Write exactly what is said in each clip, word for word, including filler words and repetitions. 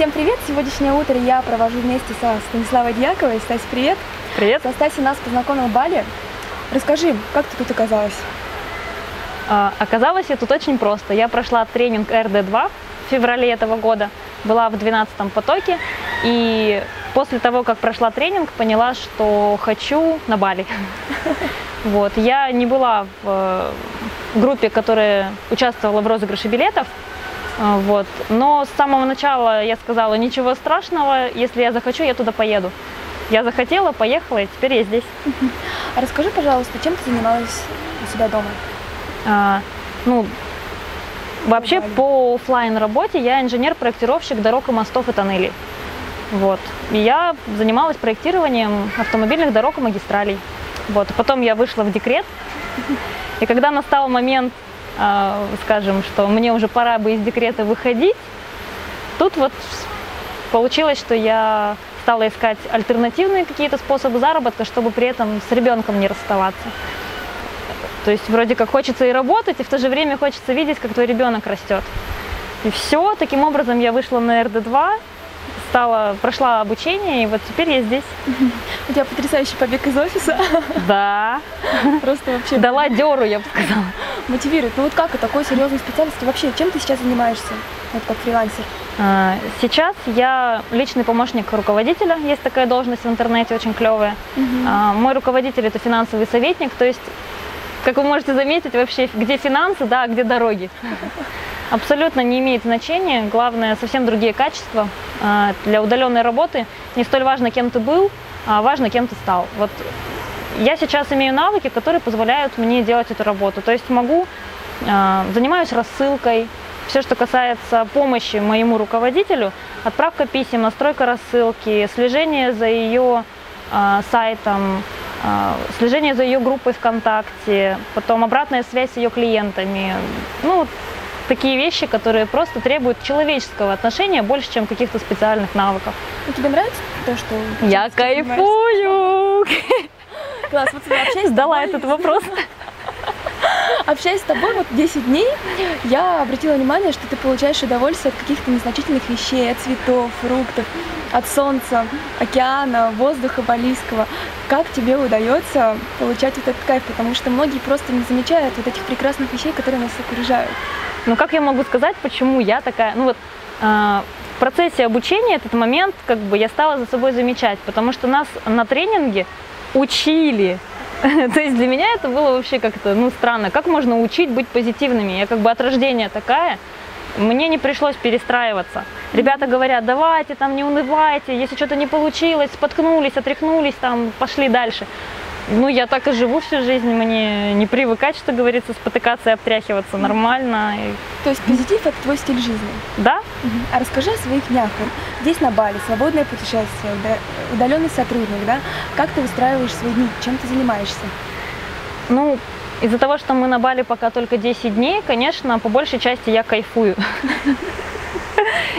Всем привет! Сегодняшнее утро я провожу вместе со Станиславой Дьяковой. Стась, привет! Привет! Со Стасей нас познакомил Бали. Расскажи, как ты тут оказалась? А, оказалось я тут очень просто. Я прошла тренинг Р Д два в феврале этого года, была в двенадцатом потоке, и после того, как прошла тренинг, поняла, что хочу на Бали. Вот. Я не была в группе, которая участвовала в розыгрыше билетов. Вот. Но с самого начала я сказала, ничего страшного, если я захочу, я туда поеду. Я захотела, поехала, и теперь я здесь. А расскажи, пожалуйста, чем ты занималась у себя дома? А, ну, вообще по офлайн работе я инженер-проектировщик дорог и мостов и тоннелей. Вот. И я занималась проектированием автомобильных дорог и магистралей. Вот. Потом я вышла в декрет, и когда настал момент, скажем, что мне уже пора бы из декрета выходить, тут вот получилось, что я стала искать альтернативные какие-то способы заработка, чтобы при этом с ребенком не расставаться. То есть вроде как хочется и работать, и в то же время хочется видеть, как твой ребенок растет. И все, таким образом я вышла на Р Д два, стала, прошла обучение, и вот теперь я здесь. У тебя потрясающий побег из офиса. Да. Просто вообще. Дала дёру, я бы сказала. Мотивирует. Ну вот как о такой серьезной специальности вообще? Чем ты сейчас занимаешься, вот как фрилансер? Сейчас я личный помощник руководителя. Есть такая должность в интернете, очень клевая. Угу. Мой руководитель – это финансовый советник. То есть, как вы можете заметить, вообще где финансы, да, а где дороги. Абсолютно не имеет значения. Главное, совсем другие качества. Для удаленной работы не столь важно, кем ты был, а важно, кем ты стал. Вот. Я сейчас имею навыки, которые позволяют мне делать эту работу. То есть могу, э, занимаюсь рассылкой, все, что касается помощи моему руководителю, отправка писем, настройка рассылки, слежение за ее э, сайтом, э, слежение за ее группой ВКонтакте, потом обратная связь с ее клиентами. Ну, такие вещи, которые просто требуют человеческого отношения больше, чем каких-то специальных навыков. А тебе нравится то, что... Я кайфую! Класс, вот общаюсь Сдала тобой. этот вопрос. Общаясь с тобой вот десять дней, я обратила внимание, что ты получаешь удовольствие от каких-то незначительных вещей, от цветов, фруктов, от солнца, океана, воздуха балийского. Как тебе удается получать вот этот кайф? Потому что многие просто не замечают вот этих прекрасных вещей, которые нас окружают. Ну как я могу сказать, почему я такая... Ну вот э, в процессе обучения этот момент как бы я стала за собой замечать, потому что нас на тренинге учили. То есть для меня это было вообще как-то, ну, странно. Как можно учить быть позитивными? Я как бы от рождения такая, мне не пришлось перестраиваться. Ребята говорят, давайте, там, не унывайте, если что-то не получилось, споткнулись, отряхнулись, там, пошли дальше. Ну, я так и живу всю жизнь, мне не привыкать, что говорится, спотыкаться и обтряхиваться нормально. То есть позитив – это твой стиль жизни? Да. Угу. А расскажи о своих днях. Здесь на Бали свободное путешествие, удаленный сотрудник, да? Как ты выстраиваешь свои дни, чем ты занимаешься? Ну, из-за того, что мы на Бали пока только десять дней, конечно, по большей части я кайфую.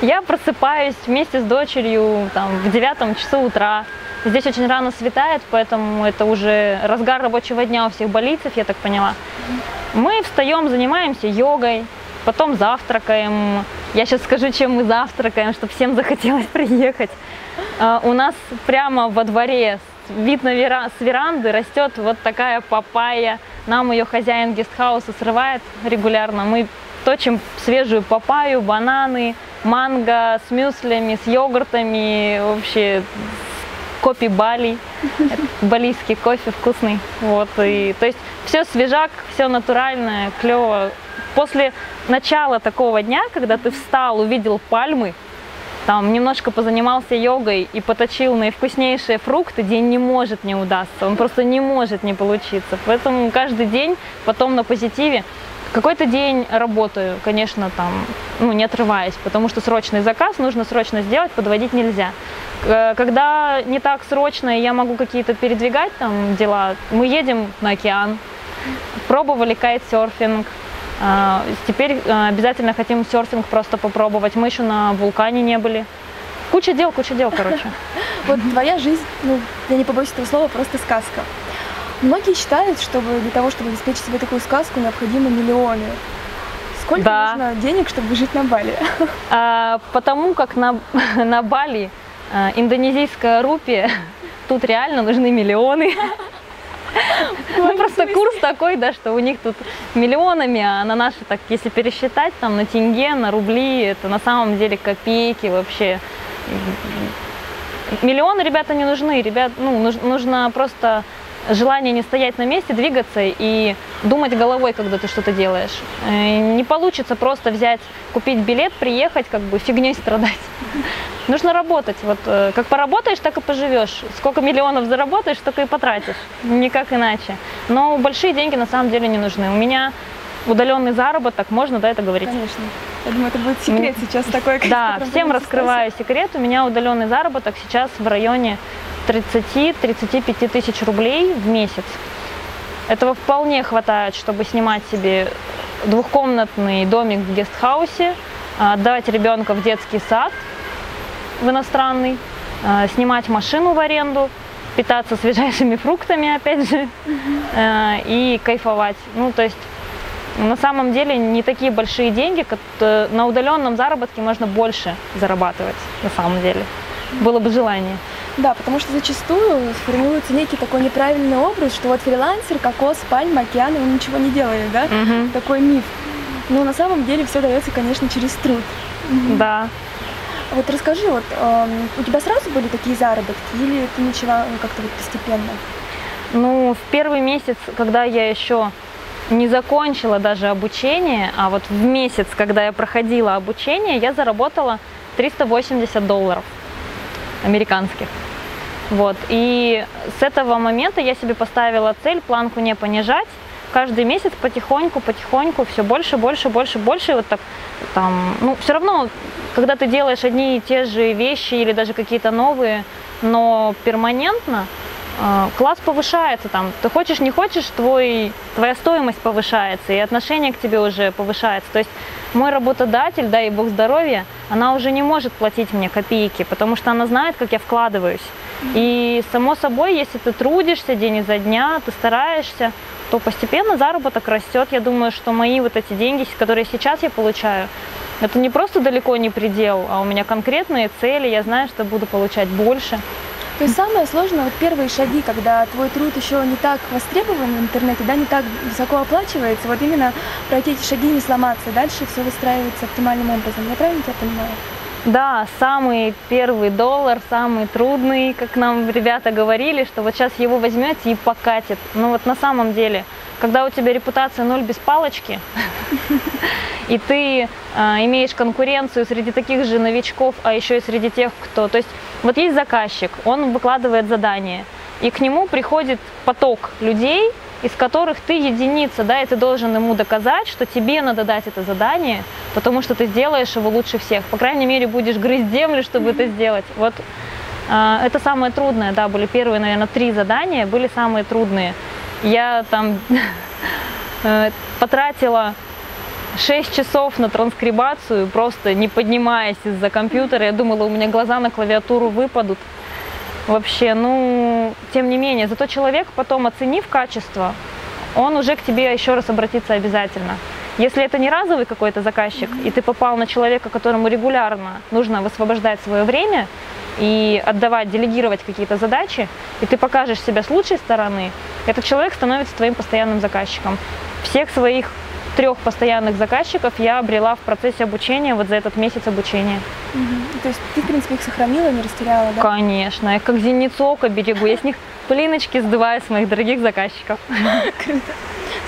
Я просыпаюсь вместе с дочерью там, в девятом часу утра. Здесь очень рано светает, поэтому это уже разгар рабочего дня у всех балийцев, я так поняла. Мы встаем, занимаемся йогой, потом завтракаем. Я сейчас скажу, чем мы завтракаем, чтобы всем захотелось приехать. У нас прямо во дворе вид на вера... с веранды растет вот такая папайя. Нам ее хозяин гестхауса срывает регулярно. Мы точим свежую папайю, бананы, манго с мюслями, с йогуртами, вообще копи Бали, балийский кофе вкусный. Вот. И, то есть все свежак, все натуральное, клево. После начала такого дня, когда ты встал, увидел пальмы, там немножко позанимался йогой и поточил наивкуснейшие фрукты, день не может не удастся, он просто не может не получиться. Поэтому каждый день потом на позитиве. Какой-то день работаю, конечно, там, ну, не отрываясь, потому что срочный заказ нужно срочно сделать, подводить нельзя. Когда не так срочно, я могу какие-то передвигать там дела, мы едем на океан, пробовали кайтсерфинг, теперь обязательно хотим серфинг просто попробовать, мы еще на вулкане не были. Куча дел, куча дел, короче. Вот твоя жизнь, ну, я не побоюсь этого слова, просто сказка. Многие считают, что для того, чтобы обеспечить себе такую сказку, необходимы миллионы. Сколько да. нужно денег, чтобы жить на Бали? А, потому как на, на Бали а, индонезийская рупия, тут реально нужны миллионы. Ну просто курс такой, да, что у них тут миллионами, а на наши, так если пересчитать, там на тенге, на рубли, это на самом деле копейки вообще. Миллионы, ребята, не нужны, ребят, ну, нужно просто желание не стоять на месте, двигаться и думать головой, когда ты что-то делаешь. Не получится просто взять, купить билет, приехать, как бы фигней страдать. Нужно работать. Вот как поработаешь, так и поживешь. Сколько миллионов заработаешь, столько и потратишь. Никак иначе. Но большие деньги на самом деле не нужны. У меня удаленный заработок, можно, да, это говорить? Конечно. Я думаю, это будет секрет сейчас такой. Да, всем раскрываю секрет. У меня удаленный заработок сейчас в районе тридцати-тридцати пяти тысяч рублей в месяц. Этого вполне хватает, чтобы снимать себе двухкомнатный домик в гестхаусе, отдавать ребенка в детский сад в иностранный, снимать машину в аренду, питаться свежайшими фруктами, опять же, mm-hmm. и кайфовать. Ну, то есть, на самом деле, не такие большие деньги, как на удаленном заработке можно больше зарабатывать, на самом деле. Было бы желание. Да, потому что зачастую формируется некий такой неправильный образ, что вот фрилансер, кокос, пальма, океан, он ничего не делает, да? Угу. Такой миф. Но на самом деле все дается, конечно, через труд. Угу. Да. Вот расскажи, вот э, у тебя сразу были такие заработки или ты начала как-то вот постепенно? Ну, в первый месяц, когда я еще не закончила даже обучение, а вот в месяц, когда я проходила обучение, я заработала триста восемьдесят долларов. Американских. Вот. И с этого момента я себе поставила цель планку не понижать. Каждый месяц потихоньку, потихоньку, все больше, больше, больше, больше. И вот так, там, ну, все равно, когда ты делаешь одни и те же вещи или даже какие-то новые, но перманентно, э, класс повышается. Там. Ты хочешь, не хочешь, твой, твоя стоимость повышается, и отношение к тебе уже повышается. То есть мой работодатель, дай бог здоровья, она уже не может платить мне копейки, потому что она знает, как я вкладываюсь. И само собой, если ты трудишься день изо дня, ты стараешься, то постепенно заработок растет. Я думаю, что мои вот эти деньги, которые сейчас я получаю, это не просто далеко не предел, а у меня конкретные цели, я знаю, что буду получать больше. То есть самое сложное, вот первые шаги, когда твой труд еще не так востребован в интернете, да, не так высоко оплачивается, вот именно пройти эти шаги, не сломаться, дальше все выстраивается оптимальным образом. Я правильно тебя понимаю? Да, самый первый доллар, самый трудный, как нам ребята говорили, что вот сейчас его возьмете и покатит. Но вот на самом деле, когда у тебя репутация ноль без палочки, и ты имеешь конкуренцию среди таких же новичков, а еще и среди тех, кто... То есть вот есть заказчик, он выкладывает задание, и к нему приходит поток людей, из которых ты единица, да, и ты должен ему доказать, что тебе надо дать это задание, потому что ты сделаешь его лучше всех. По крайней мере, будешь грызть землю, чтобы это сделать. Вот э, это самое трудное, да, были первые, наверное, три задания, были самые трудные. Я там э, потратила шесть часов на транскрибацию, просто не поднимаясь из-за компьютера. Я думала, у меня глаза на клавиатуру выпадут. Вообще, ну, тем не менее, зато человек потом, оценив качество, он уже к тебе еще раз обратится обязательно. Если это не разовый какой-то заказчик, и ты попал на человека, которому регулярно нужно высвобождать свое время и отдавать, делегировать какие-то задачи, и ты покажешь себя с лучшей стороны, этот человек становится твоим постоянным заказчиком. Всех своих трех постоянных заказчиков я обрела в процессе обучения, вот за этот месяц обучения. Угу. То есть ты, в принципе, их сохранила, не растеряла, да? Конечно, я как зеницу ока берегу, я с них пылиночки сдуваю с моих дорогих заказчиков. Круто.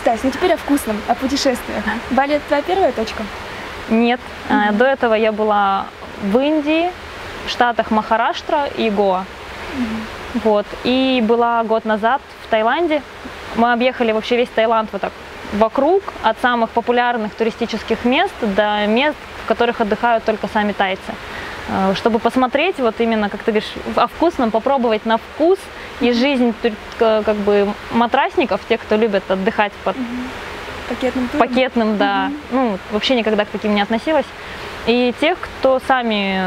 Стась, ну теперь о вкусном, о путешествиях. Бали – это твоя первая точка? Нет, угу. До этого я была в Индии, в штатах Махараштра и Гоа. Угу. Вот. И была год назад в Таиланде, мы объехали вообще весь Таиланд вот так. Вокруг, от самых популярных туристических мест до мест, в которых отдыхают только сами тайцы. Чтобы посмотреть, вот именно, как ты говоришь, о вкусном, попробовать на вкус и жизнь как бы матрасников, тех, кто любит отдыхать под угу. пакетным, пакетным, да, угу. ну, вообще никогда к таким не относилась. И тех, кто сами,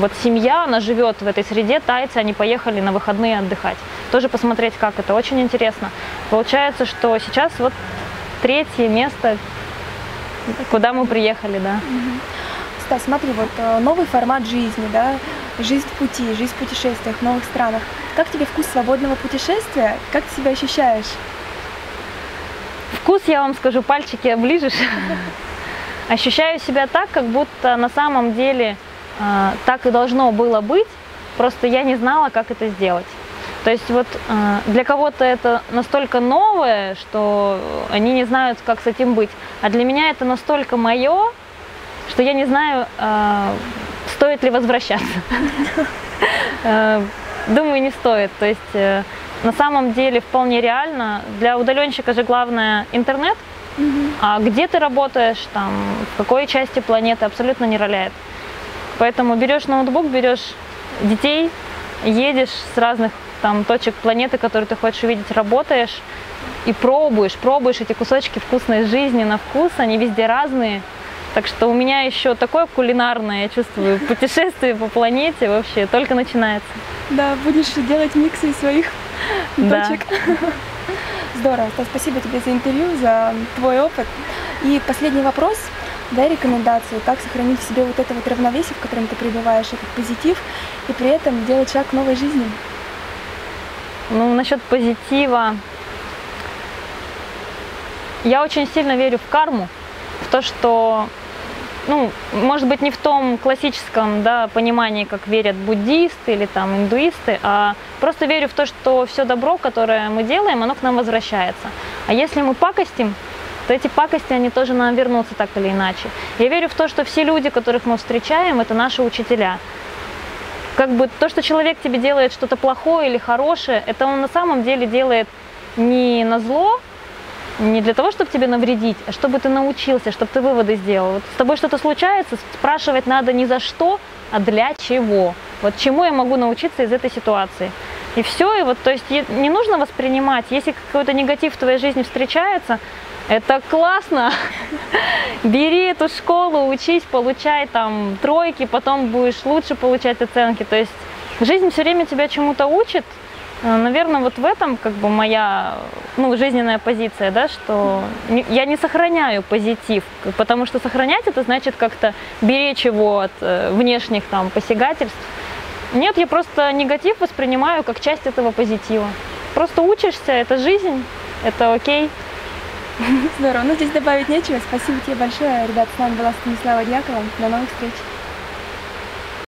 вот семья, она живет в этой среде, тайцы, они поехали на выходные отдыхать. Тоже посмотреть, как это, очень интересно. Получается, что сейчас вот третье место куда мы приехали, да. Стас, смотри, вот новый формат жизни, да, жизнь в пути, жизнь в путешествиях, в новых странах. Как тебе вкус свободного путешествия? Как ты себя ощущаешь? Вкус, я вам скажу, пальчики оближешь. Ощущаю себя так, как будто на самом деле э, так и должно было быть, просто я не знала, как это сделать. То есть вот э, для кого-то это настолько новое, что они не знают, как с этим быть, а для меня это настолько мое, что я не знаю, э, стоит ли возвращаться. Думаю, не стоит. То есть на самом деле вполне реально. Для удаленщика же главное интернет. А где ты работаешь, там, в какой части планеты, абсолютно не роляет. Поэтому берешь ноутбук, берешь детей, едешь с разных там точек планеты, которые ты хочешь увидеть, работаешь и пробуешь, пробуешь эти кусочки вкусной жизни на вкус, они везде разные. Так что у меня еще такое кулинарное, я чувствую, путешествие по планете вообще только начинается. Да, будешь делать миксы из своих точек. Здорово, спасибо тебе за интервью, за твой опыт. И последний вопрос, дай рекомендацию, как сохранить в себе вот это вот равновесие, в котором ты пребываешь, этот позитив, и при этом делать шаг к новой жизни. Ну, насчет позитива, я очень сильно верю в карму, в то, что, ну, может быть, не в том классическом, да, понимании, как верят буддисты или там индуисты, а просто верю в то, что все добро, которое мы делаем, оно к нам возвращается. А если мы пакостим, то эти пакости, они тоже нам вернутся так или иначе. Я верю в то, что все люди, которых мы встречаем, это наши учителя. Как бы то, что человек тебе делает что-то плохое или хорошее, это он на самом деле делает не на зло, не для того, чтобы тебе навредить, а чтобы ты научился, чтобы ты выводы сделал. Вот с тобой что-то случается, спрашивать надо не за что, а для чего. Вот чему я могу научиться из этой ситуации. И все, и вот, то есть не нужно воспринимать, если какой-то негатив в твоей жизни встречается, это классно, бери эту школу, учись, получай там тройки, потом будешь лучше получать оценки. То есть жизнь все время тебя чему-то учит. Наверное, вот в этом как бы моя, ну, жизненная позиция, да, что я не сохраняю позитив, потому что сохранять это значит как-то беречь его от внешних там посягательств. Нет, я просто негатив воспринимаю как часть этого позитива. Просто учишься, это жизнь, это окей. Здорово, ну здесь добавить нечего. Спасибо тебе большое, ребят, с нами была Станислава Дьякова. До новых встреч.